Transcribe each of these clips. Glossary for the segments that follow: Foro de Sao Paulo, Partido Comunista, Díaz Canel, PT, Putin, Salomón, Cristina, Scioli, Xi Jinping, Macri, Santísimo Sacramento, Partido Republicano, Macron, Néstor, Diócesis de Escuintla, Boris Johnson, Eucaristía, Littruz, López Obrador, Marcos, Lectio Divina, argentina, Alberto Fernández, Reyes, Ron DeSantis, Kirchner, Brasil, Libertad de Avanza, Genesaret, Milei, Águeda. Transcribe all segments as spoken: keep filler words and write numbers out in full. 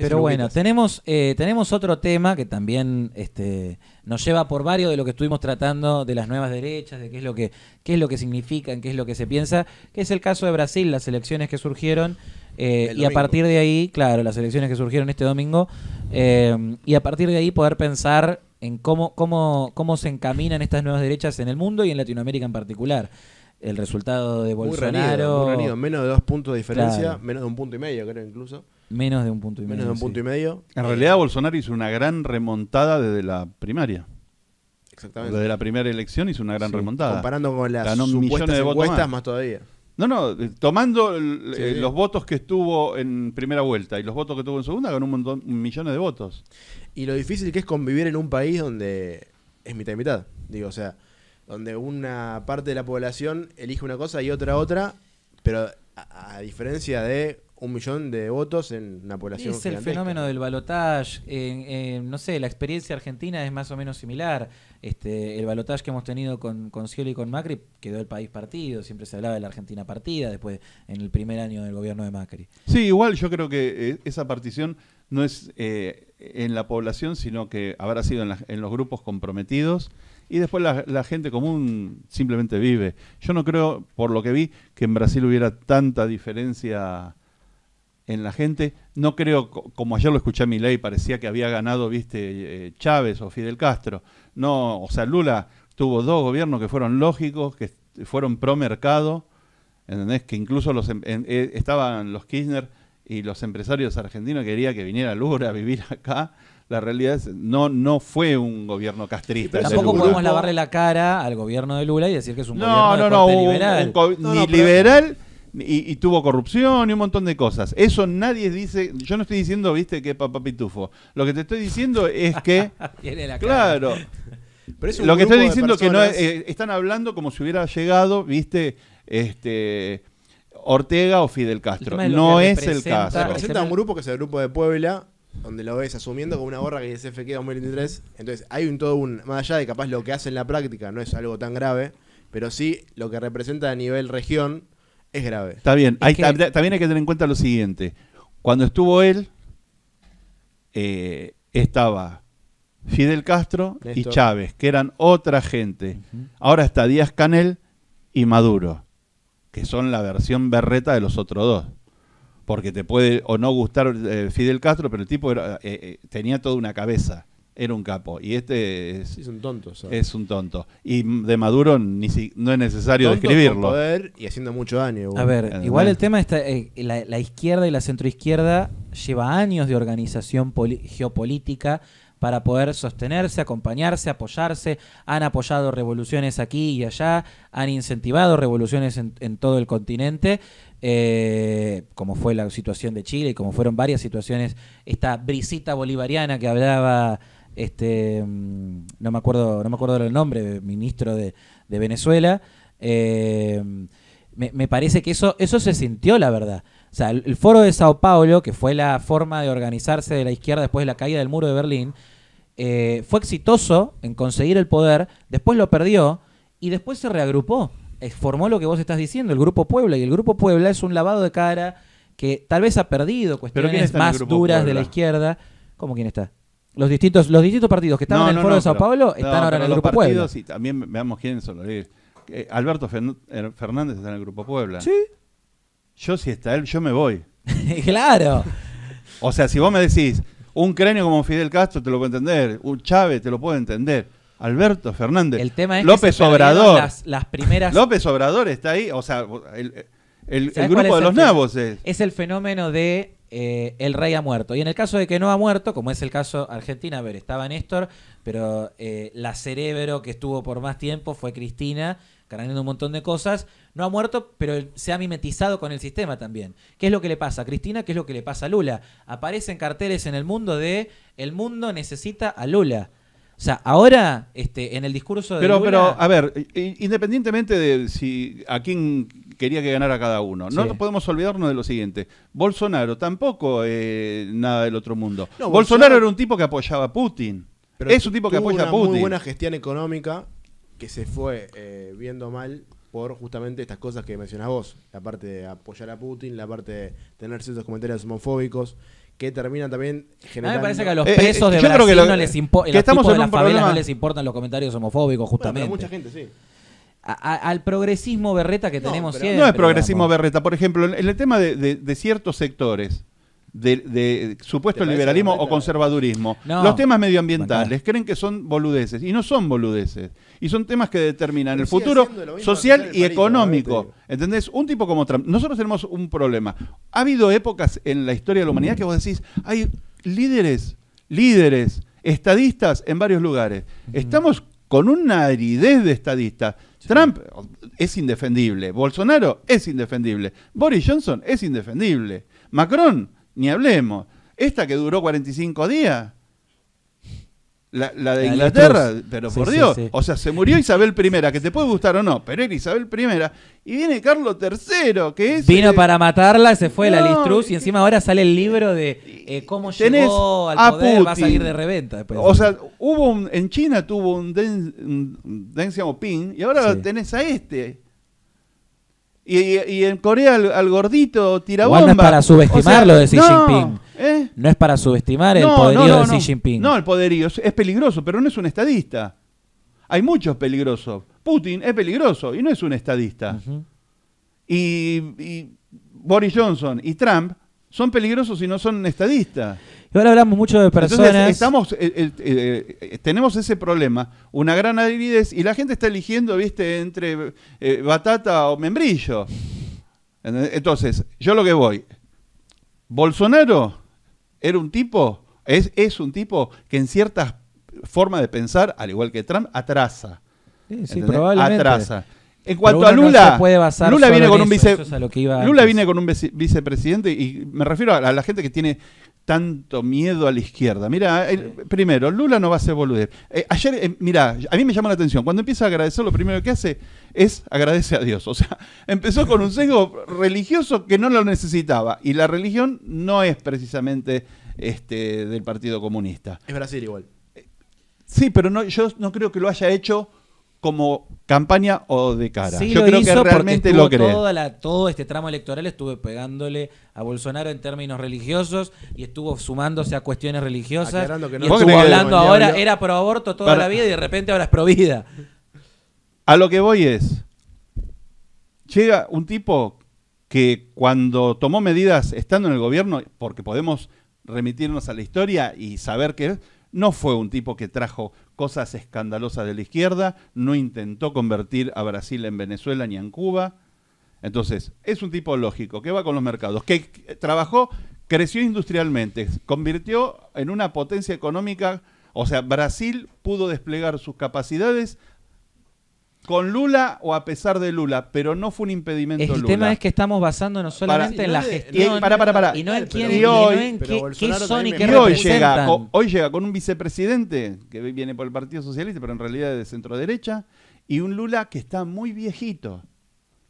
Pero bueno, tenemos, eh, tenemos otro tema que también este, nos lleva por varios de lo que estuvimos tratando de las nuevas derechas, de qué es lo que qué es lo que significan, qué es lo que se piensa, que es el caso de Brasil, las elecciones que surgieron eh, y a partir de ahí, claro, las elecciones que surgieron este domingo, eh, y a partir de ahí poder pensar en cómo, cómo, cómo se encaminan estas nuevas derechas en el mundo y en Latinoamérica en particular. El resultado de Bolsonaro... Muy reñido, muy reñido. Menos de dos puntos de diferencia, claro. menos de un punto y medio creo incluso. Menos de un punto y medio. Menos de un sí. punto y medio. En realidad Bolsonaro hizo una gran remontada desde la primaria. Exactamente. Desde la primera elección hizo una gran sí. remontada. Comparando con las Ganó supuestas de encuestas más. más todavía. No, no, tomando el, sí, eh, sí. los votos que estuvo en primera vuelta y los votos que tuvo en segunda, ganó un montón, millones de votos. Y lo difícil que es convivir en un país donde es mitad y mitad. Digo, o sea, donde una parte de la población elige una cosa y otra otra, pero a, a diferencia de un millón de votos en una población gigantesca. Es el fenómeno del balotaje. Eh, eh, no sé, la experiencia argentina es más o menos similar. Este, el balotaje que hemos tenido con, con Scioli y con Macri quedó el país partido. Siempre se hablaba de la Argentina partida después en el primer año del gobierno de Macri. Sí, igual yo creo que eh, esa partición no es eh, en la población, sino que habrá sido en, la, en los grupos comprometidos. Y después la, la gente común simplemente vive. Yo no creo, por lo que vi, que en Brasil hubiera tanta diferencia en la gente. No creo, como ayer lo escuché a Milei, parecía que había ganado, viste, eh, Chávez o Fidel Castro. No, o sea, Lula tuvo dos gobiernos que fueron lógicos, que fueron pro mercado, ¿entendés? Que incluso los em en, eh, estaban los Kirchner y los empresarios argentinos querían que viniera Lula a vivir acá. La realidad es no no fue un gobierno castrista. Sí, tampoco podemos lavarle la cara al gobierno de Lula y decir que es un no, gobierno no, no, de corte un, liberal. Un no, ni no, liberal pero... y, y tuvo corrupción y un montón de cosas. Eso nadie dice. Yo no estoy diciendo, viste, que papá pitufo. Lo que te estoy diciendo es que tiene la cara. Claro. Pero es un lo que estoy diciendo es que no eh, están hablando como si hubiera llegado, viste, este Ortega o Fidel Castro. No es el caso. Representa un grupo que es el Grupo de Puebla, donde lo ves asumiendo con una gorra que dice F K dos mil veintitrés. Entonces hay un todo un... Más allá de capaz lo que hace en la práctica no es algo tan grave, pero sí lo que representa a nivel región es grave. Está bien. Es hay, que... También hay que tener en cuenta lo siguiente. Cuando estuvo él, eh, estaba Fidel Castro, Néstor y Chávez, que eran otra gente. Uh-huh. Ahora está Díaz Canel y Maduro, que son la versión berreta de los otros dos. Porque te puede o no gustar eh, Fidel Castro, pero el tipo era, eh, eh, tenía toda una cabeza, era un capo. Y este es, es un tonto. ¿Sabes? Es un tonto. Y de Maduro ni si, no es necesario tonto describirlo. Con poder y haciendo mucho daño. A ver, ¿entendés? Igual el tema está, eh, la, la izquierda y la centroizquierda lleva años de organización geopolítica para poder sostenerse, acompañarse, apoyarse. Han apoyado revoluciones aquí y allá, han incentivado revoluciones en, en todo el continente, eh, como fue la situación de Chile y como fueron varias situaciones, esta brisita bolivariana que hablaba, este, no me acuerdo, no me acuerdo el nombre, ministro de, de Venezuela. Eh, me, me parece que eso, eso se sintió, la verdad. O sea, el Foro de Sao Paulo, que fue la forma de organizarse de la izquierda después de la caída del muro de Berlín, eh, fue exitoso en conseguir el poder, después lo perdió y después se reagrupó. Formó lo que vos estás diciendo, el Grupo Puebla. Y el Grupo Puebla es un lavado de cara que tal vez ha perdido cuestiones más duras Puebla? de la izquierda. ¿Cómo quién está? Los distintos, los distintos partidos que estaban no, en el no, Foro no, de Sao pero, Paulo están no, ahora en el Grupo partidos, Puebla. Sí, también veamos quiénes son los líderes. Eh, Alberto Fernández está en el Grupo Puebla. Sí. Yo, si está él, yo me voy. ¡Claro! O sea, si vos me decís, un cráneo como Fidel Castro te lo puedo entender, un Chávez te lo puedo entender, Alberto Fernández, el tema es López que Obrador. Las, las primeras... López Obrador está ahí, o sea, el, el, el grupo de el los nabos es. Es el fenómeno de eh, el rey ha muerto. Y en el caso de que no ha muerto, como es el caso Argentina, a ver, estaba Néstor, pero eh, la cerebro que estuvo por más tiempo fue Cristina, cargando un montón de cosas, no ha muerto, pero se ha mimetizado con el sistema también. ¿Qué es lo que le pasa a Cristina? ¿Qué es lo que le pasa a Lula? Aparecen carteles en el mundo de el mundo necesita a Lula. O sea, ahora este, en el discurso de pero, Lula... Pero, a ver, independientemente de si a quién quería que ganara cada uno, sí. no podemos olvidarnos de lo siguiente. Bolsonaro tampoco eh, nada del otro mundo. No, Bolsonaro, Bolsonaro era un tipo que apoyaba a Putin. Pero es un tipo que apoya a Putin. Tuvo muy buena gestión económica que se fue eh, viendo mal por justamente estas cosas que mencionás vos, la parte de apoyar a Putin, la parte de tener ciertos comentarios homofóbicos, que terminan también generando... A mí me parece que a los presos eh, eh, de Brasil lo, no les importa, los tipos de las favelas problema. no les importan los comentarios homofóbicos, justamente. Bueno, pero mucha gente, sí. A, a, al progresismo berreta que no, tenemos siempre. No es progresismo digamos. berreta. Por ejemplo, en el tema de, de, de ciertos sectores de, de supuesto liberalismo o conservadurismo, no. los temas medioambientales bueno. creen que son boludeces, y no son boludeces, y son temas que determinan Pero el futuro social y económico. ¿Entendés? Un tipo como Trump. Nosotros tenemos un problema. Ha habido épocas en la historia de la humanidad mm. que vos decís, hay líderes, líderes, estadistas en varios lugares. Mm. Estamos con una aridez de estadistas. Trump es indefendible, Bolsonaro es indefendible, Boris Johnson es indefendible, Macron, ni hablemos. Esta que duró cuarenta y cinco días, la, la de la Inglaterra, Littruz. pero por sí, Dios, sí, sí. o sea, se murió Isabel primera, que te puede gustar o no, pero era Isabel primera, y viene Carlos tercero, que es... Vino eh, para matarla, se fue no, la Littruz, y encima ahora sale el libro de eh, cómo llegó al poder, Putin. va a salir de reventa después. O sea, hubo un, en China tuvo un Deng, un Deng Xiaoping, y ahora sí. tenés a este... Y, y, y en Corea al, al gordito tirabomba. No es para subestimar o sea, lo de Xi Jinping. No, ¿eh? no es para subestimar el no, poderío no, no, de no. Xi Jinping. No, el poderío es peligroso, pero no es un estadista. Hay muchos peligrosos. Putin es peligroso y no es un estadista. Uh-huh. y, y Boris Johnson y Trump son peligrosos y no son estadistas. Y ahora hablamos mucho de personas... Entonces estamos, eh, eh, eh, tenemos ese problema, una gran aridez, y la gente está eligiendo, viste, entre eh, batata o membrillo. Entonces, yo lo que voy... Bolsonaro era un tipo, es, es un tipo que en ciertas formas de pensar, al igual que Trump, atrasa. Sí, sí, probablemente. Atrasa. En cuanto a Lula, no Lula viene con eso, un vice, es Lula viene con un vice, vicepresidente, y me refiero a la, a la gente que tiene tanto miedo a la izquierda. Mira, el, primero, Lula no va a ser boludez. Eh, ayer, eh, mira, a mí me llama la atención, cuando empieza a agradecer, lo primero que hace es agradecer a Dios. O sea, empezó con un sesgo religioso que no lo necesitaba, y la religión no es precisamente este, del Partido Comunista. Es Brasil igual. Eh, sí, pero no, yo no creo que lo haya hecho como campaña o de cara. Sí, yo lo creo hizo que realmente lo cree. Toda la, todo este tramo electoral estuve pegándole a Bolsonaro en términos religiosos y estuvo sumándose a cuestiones religiosas. Que no y estuvo hablando ahora, era pro aborto toda para... la vida y de repente ahora es pro vida. A lo que voy es, llega un tipo que cuando tomó medidas estando en el gobierno, porque podemos remitirnos a la historia y saber que no fue un tipo que trajo cosas escandalosas de la izquierda, no intentó convertir a Brasil en Venezuela ni en Cuba. Entonces, es un tipo lógico, que va con los mercados, que trabajó, creció industrialmente, convirtió en una potencia económica, o sea, Brasil pudo desplegar sus capacidades con Lula o a pesar de Lula, pero no fue un impedimento Lula. El tema es que estamos basándonos solamente para, en la gestión y, para, para, para. y no en quién y hoy, y no en qué, qué son y qué y hoy, llega, hoy llega con un vicepresidente que viene por el Partido Socialista, pero en realidad es de centroderecha, y un Lula que está muy viejito.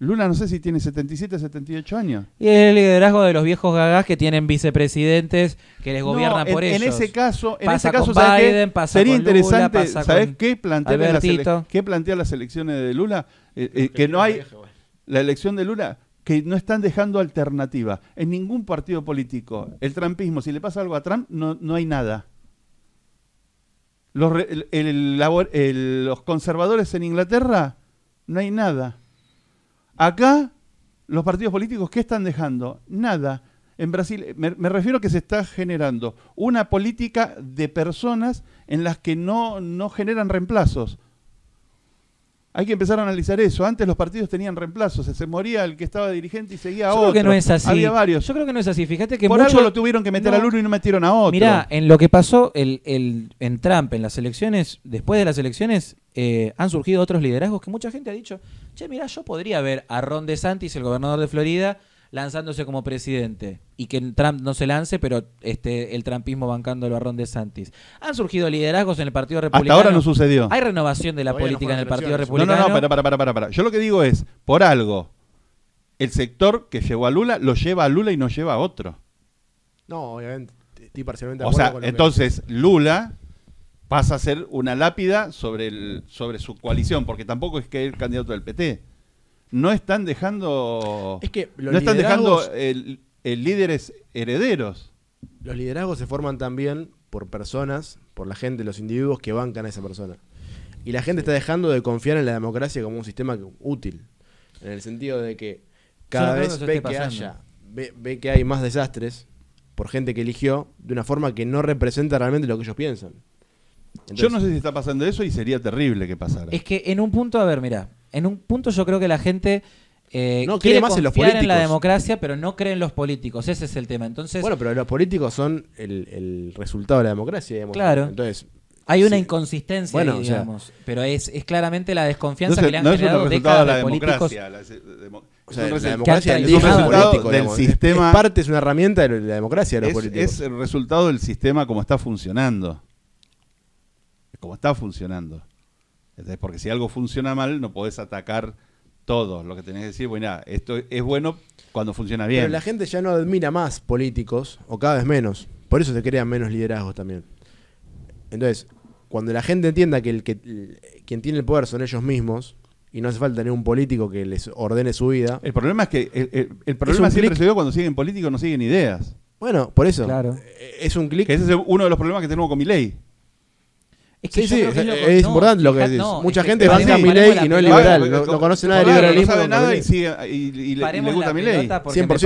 Lula no sé si tiene setenta y siete, setenta y ocho años. Y el liderazgo de los viejos gagás que tienen vicepresidentes que les gobiernan no, por en, ellos. En ese caso, en pasa ese caso con Biden, pasa sería con Lula, interesante, pasa ¿sabés qué plantea, qué plantea las elecciones de Lula? Eh, eh, que no hay vieja, bueno. la elección de Lula, que no están dejando alternativa en ningún partido político. El trumpismo, si le pasa algo a Trump, no, no hay nada. Los, el, el, el, el, los conservadores en Inglaterra, no hay nada. Acá, los partidos políticos, ¿qué están dejando? Nada. En Brasil, me, me refiero a que se está generando una política de personas en las que no, no generan reemplazos. Hay que empezar a analizar eso. Antes los partidos tenían reemplazos. Se moría el que estaba dirigente y seguía a otro. Yo creo que no es así. Había varios. Yo creo que no es así. Fíjate que por mucho... algo lo tuvieron que meter no. al uno y no metieron a otro. Mirá, en lo que pasó el, el, en Trump, en las elecciones, después de las elecciones, eh, han surgido otros liderazgos que mucha gente ha dicho, che, mirá, yo podría ver a Ron DeSantis, el gobernador de Florida, lanzándose como presidente. Y que Trump no se lance, pero este el trumpismo bancándolo a Ron DeSantis. Han surgido liderazgos en el Partido Republicano. Hasta ahora no sucedió. Hay renovación de la Todavía política no en el Partido Republicano. No, no, no, para, para, para, para. Yo lo que digo es, por algo, el sector que llevó a Lula lo lleva a Lula y no lleva a otro. No, obviamente. Estoy parcialmente de acuerdo. O sea, con lo entonces que... Lula pasa a ser una lápida sobre, el, sobre su coalición, porque tampoco es que es el candidato del P T. No están dejando, es que los no están liderazgos... dejando el, el líderes herederos. Los liderazgos se forman también por personas, por la gente, los individuos que bancan a esa persona. Y la gente está dejando de confiar en la democracia como un sistema útil. En el sentido de que cada sí, vez ve que, haya, ve, ve que hay más desastres por gente que eligió de una forma que no representa realmente lo que ellos piensan. Entonces, yo no sé si está pasando eso y sería terrible que pasara. Es que en un punto, a ver, mirá, en un punto yo creo que la gente... Eh, no quiere más en los políticos. En la democracia, pero no creen los políticos. Ese es el tema. Entonces, bueno, pero los políticos son el, el resultado de la democracia, digamos. Claro. Entonces, hay una sí. inconsistencia, bueno, ahí, digamos. O sea, pero es, es claramente la desconfianza no sé, que le han no generado es décadas de, de políticos. La, la, demo, o sea, la democracia es un resultado político, del digamos. sistema. Es parte, es una herramienta de la democracia de los es, políticos. Es el resultado del sistema como está funcionando. Como está funcionando. Entonces, porque si algo funciona mal, no podés atacar todo lo que tenés que decir, bueno, nada, esto es bueno cuando funciona bien. Pero la gente ya no admira más políticos, o cada vez menos. Por eso se crean menos liderazgos también. Entonces, cuando la gente entienda que, el, que el, quien tiene el poder son ellos mismos, y no hace falta tener un político que les ordene su vida... El problema es que el, el, el problema siempre se dio cuando siguen políticos, no siguen ideas. Bueno, por eso. Claro. Es un clic. Ese es uno de los problemas que tenemos con Milei. Es que sí, sí, es, que es, lo, es no, importante lo que decís. No, Mucha es que gente que banca a Milei y no es liberal, ver, no, no conoce nada de liberalismo. No sabe nada y, sigue, y, y le, le gusta Milei. cien por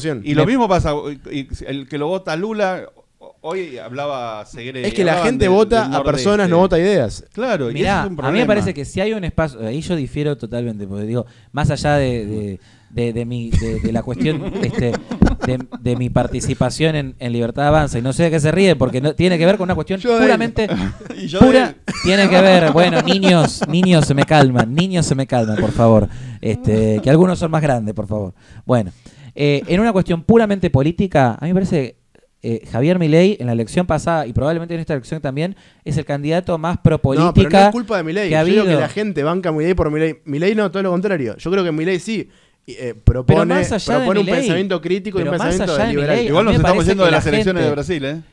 ciento. Y lo mismo pasa, y el que lo vota Lula, hoy hablaba Segre. Es que la gente del, vota del a personas, no vota ideas. Claro, mirá, y eso es un problema. A mí me parece que si hay un espacio, ahí yo difiero totalmente, porque digo, más allá de... de De, de, mi, de, de la cuestión este, de, de mi participación en, en Libertad de Avanza, y no sé de qué se ríe porque no, tiene que ver con una cuestión yo puramente yo pura, tiene que ver, bueno, niños niños se me calman, niños se me calman por favor, este, que algunos son más grandes por favor, bueno eh, en una cuestión puramente política, a mí me parece eh, Javier Milei en la elección pasada y probablemente en esta elección también es el candidato más propolítica. No, pero no es culpa de Milei, yo ha creo que la gente banca a Milei por Milei. Milei no, todo lo contrario, yo creo que Milei sí Eh, propone, propone un Milei, pensamiento crítico y un pensamiento liberal. Igual nos estamos yendo de las elecciones de Brasil, ¿eh?